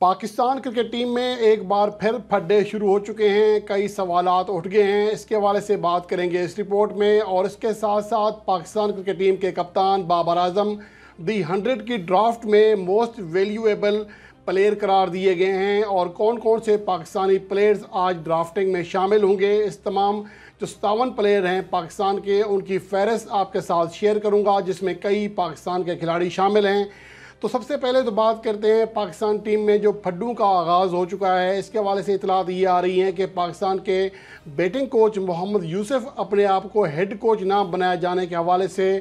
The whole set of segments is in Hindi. पाकिस्तान क्रिकेट टीम में एक बार फिर फड्डे शुरू हो चुके हैं, कई सवालात उठ गए हैं, इसके हवाले से बात करेंगे इस रिपोर्ट में। और इसके साथ साथ पाकिस्तान क्रिकेट टीम के कप्तान बाबर आजम दी 100 की ड्राफ्ट में मोस्ट वैल्यूएबल प्लेयर करार दिए गए हैं और कौन कौन से पाकिस्तानी प्लेयर्स आज ड्राफ्टिंग में शामिल होंगे, इस तमाम जो 57 प्लेयर हैं पाकिस्तान के, उनकी फहरिस्त आपके साथ शेयर करूँगा जिसमें कई पाकिस्तान के खिलाड़ी शामिल हैं। तो सबसे पहले तो बात करते हैं पाकिस्तान टीम में जो फड्डों का आगाज़ हो चुका है, इसके हवाले से इतलात ये आ रही हैं कि पाकिस्तान के बैटिंग कोच मोहम्मद यूसुफ अपने आप को हेड कोच ना बनाए जाने के हवाले से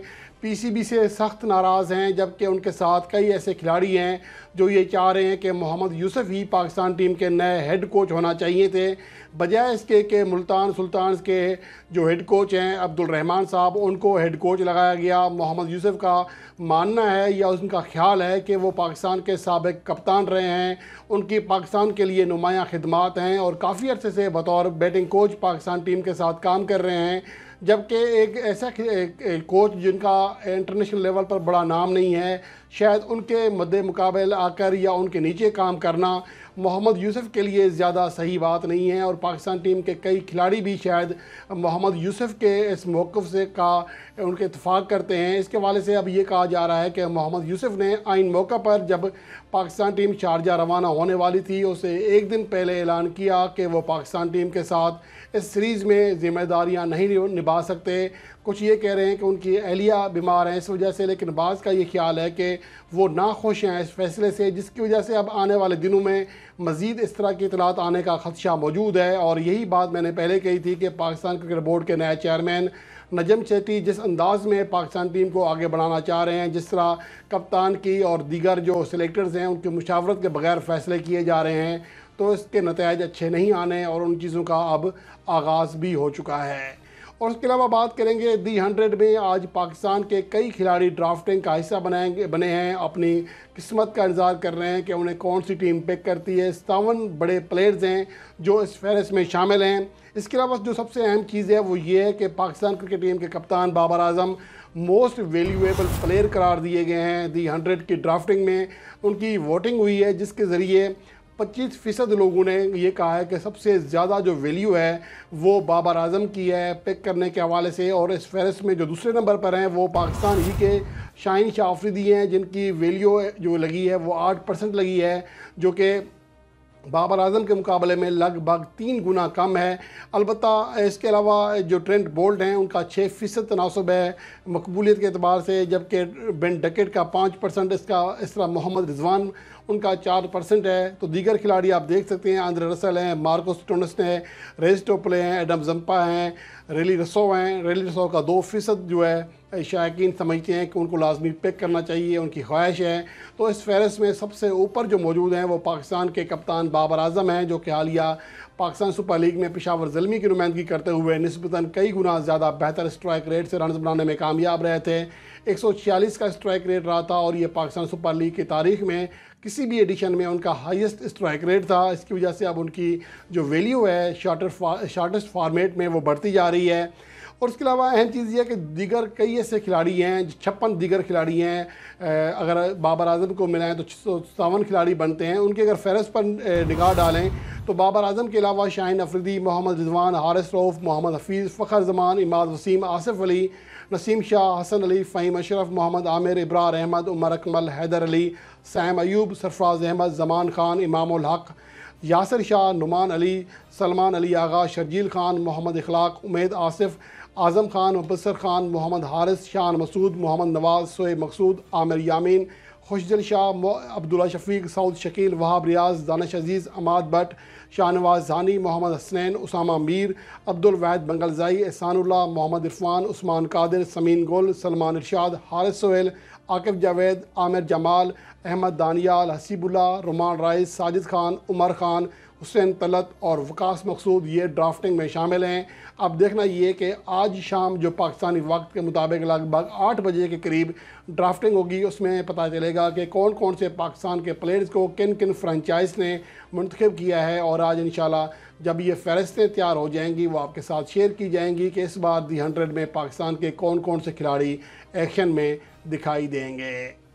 पीसीबी से सख्त नाराज़ हैं, जबकि उनके साथ कई ऐसे खिलाड़ी हैं जो ये चाह रहे हैं कि मोहम्मद यूसुफ ही पाकिस्तान टीम के नए हेड कोच होना चाहिए थे, बजाय इसके कि मुल्तान सुल्तान्स के जो हेड कोच हैं अब्दुल रहमान साहब, उनको हेड कोच लगाया गया। मोहम्मद यूसुफ का मानना है या उनका ख्याल है कि वो पाकिस्तान के साबिक़ कप्तान रहे हैं, उनकी पाकिस्तान के लिए नुमायाँ खिदमात हैं और काफ़ी अरसे से बतौर बैटिंग कोच पाकिस्तान टीम के साथ काम कर रहे हैं, जबकि एक ऐसा कोच जिनका इंटरनेशनल लेवल पर बड़ा नाम नहीं है, शायद उनके मद्दे मुकाबल आकर या उनके नीचे काम करना मोहम्मद यूसुफ के लिए ज़्यादा सही बात नहीं है। और पाकिस्तान टीम के कई खिलाड़ी भी शायद मोहम्मद यूसुफ के इस मौक़िफ़ से का उनके इत्फाक़ करते हैं। इसके हवाले से अब ये कहा जा रहा है कि मोहम्मद यूसुफ ने आइन मौक़े पर जब पाकिस्तान टीम शारजा रवाना होने वाली थी, उसे एक दिन पहले ऐलान किया कि वो पाकिस्तान टीम के साथ इस सीरीज़ में ज़िम्मेदारियाँ नहीं निभा सकते। कुछ ये कह रहे हैं कि उनकी अहलिया बीमार हैं इस वजह से, लेकिन बाज़ का ये ख्याल है कि वो नाखुश हैं इस फैसले से, जिसकी वजह से अब आने वाले दिनों में मज़ीद इस तरह की इतलात आने का ख़दशा मौजूद है। और यही बात मैंने पहले कही थी कि पाकिस्तान क्रिकेट बोर्ड के नए चेयरमैन नजम शेट्टी जिस अंदाज़ में पाकिस्तान टीम को आगे बढ़ाना चाह रहे हैं, जिस तरह कप्तान की और दीगर जो सेलेक्टर्स हैं उनकी मुशावरत के बगैर फ़ैसले किए जा रहे हैं, तो इसके नतज अच्छे नहीं आने और उन चीज़ों का अब आगाज़ भी हो चुका है। और उसके अलावा बात करेंगे दी 100 में आज पाकिस्तान के कई खिलाड़ी ड्राफ्टिंग का हिस्सा बने हैं, अपनी किस्मत का इंतज़ार कर रहे हैं कि उन्हें कौन सी टीम पिक करती है। 57 बड़े प्लेयर्स हैं जो इस फहरिस्त में शामिल हैं। इसके अलावा जो सबसे अहम चीज़ है वो ये है कि पाकिस्तान क्रिकेट टीम के कप्तान Babar Azam most valuable player करार दिए गए हैं। दी 100 की ड्राफ्टिंग में उनकी वोटिंग हुई है जिसके ज़रिए 25% लोगों ने ये कहा है कि सबसे ज़्यादा जो वैल्यू है वो बाबर आजम की है पिक करने के हवाले से। और इस फहरिस्त में जो दूसरे नंबर पर हैं वो पाकिस्तान ही के शाहीन शाह अफरीदी हैं, जिनकी वैल्यू जो लगी है वो 8% लगी है, जो कि बाबर आजम के मुकाबले में लगभग 3 गुना कम है। अलबत्ता इसके अलावा जो ट्रेंट बोल्ट हैं उनका 6% तनासब है मकबूलियत के अतबार से, जबकि बेन डकेट का 5% इसका इस तरह मोहम्मद रिजवान उनका 4% है। तो दीगर खिलाड़ी आप देख सकते हैं, आंद्रे रसल हैं, मार्कोस टोनस हैं, रेस टोपले हैं, एडम जम्पा हैं, रिली रसो हैं। रिली रसो का 2% जो है शायकीन समझते हैं कि उनको लाजमी पिक करना चाहिए, उनकी ख्वाहिश है। तो इस फहरिस्त में सबसे ऊपर जो मौजूद हैं वो पाकिस्तान के कप्तान बाबर आजम हैं, जो कि हालिया पाकिस्तान सुपर लीग में पेशावर ज़ल्मी की नुमाइंदगी करते हुए निस्बतन कई गुना ज़्यादा बेहतर स्ट्राइक रेट से रन बनाने में कामयाब रहे थे। 146 का स्ट्राइक रेट रहा था और ये पाकिस्तान सुपर लीग की तारीख में किसी भी एडिशन में उनका हाईएस्ट स्ट्राइक रेट था। इसकी वजह से अब उनकी जो वैल्यू है शार्टेस्ट फार्मेट में वो बढ़ती जा रही है। और इसके अलावा अहम चीज़ यह है कि दीगर कई ऐसे खिलाड़ी हैं, 56 दीगर खिलाड़ी हैं, अगर बाबर आजम को मिलाएं तो 657 खिलाड़ी बनते हैं। उनके अगर फहरिस्त पर निगाह डालें तो बाबर आजम के अलावा शाहीन अफरीदी, मोहम्मद रिजवान, हारिस रऊफ़, मोहम्मद हफीज़, फ़खर जमान, इमाद वसीम, आसिफ अली, नसीम शाह, हसन अली, फ़हीम अशरफ, मोहम्मद आमिर, इब्रार अहमद, उमर अकमल, हैदर अली, साइम अयूब, सरफराज अहमद, जमान खान, इमामुल हक, यासिर शाह, नुमान अली, सलमान अली आगा, शर्जील खान, मोहम्मद इखलाक, उमेद आसिफ, आज़म खान, मुबसर खान, मोहम्मद हारिस, शान मसूद, मोहम्मद नवाज़, सोएब मकसूद, आमिर यामीन, खुशदिल शाह, अब्दुल्ला शफीक, सऊद शकील, वहाब रियाज़, दानिश अजीज़, अमाद भट्ट, शाहनवाज जानी, मोहम्मद हसनैन, उसामा मीर, अब्दुल वाहिद बंगलज़ाई, एहसानुल्लाह, मोहम्मद इरफान, उस्मान कादिर, समीन गुल, सलमान इरशाद, हारिस सोहेल, आकिफ जावेद, आमिर जमाल, अहमद दानियाल, हसीबुल्ला, रुमान राइस, साजिद खान, उमर खान, हुसैन तलत और वकास मकसूद ये ड्राफ्टिंग में शामिल हैं। अब देखना ये कि आज शाम जो पाकिस्तानी वक्त के मुताबिक लगभग 8 बजे के करीब ड्राफ्टिंग होगी, उसमें पता चलेगा कि कौन कौन से पाकिस्तान के प्लेयर्स को किन किन फ्रेंचाइज ने मुंतखब किया है। और आज इंशाल्लाह जब ये फहरिस्तें तैयार हो जाएंगी वो आपके साथ शेयर की जाएंगी कि इस बार दी 100 में पाकिस्तान के कौन कौन से खिलाड़ी एक्शन में दिखाई देंगे।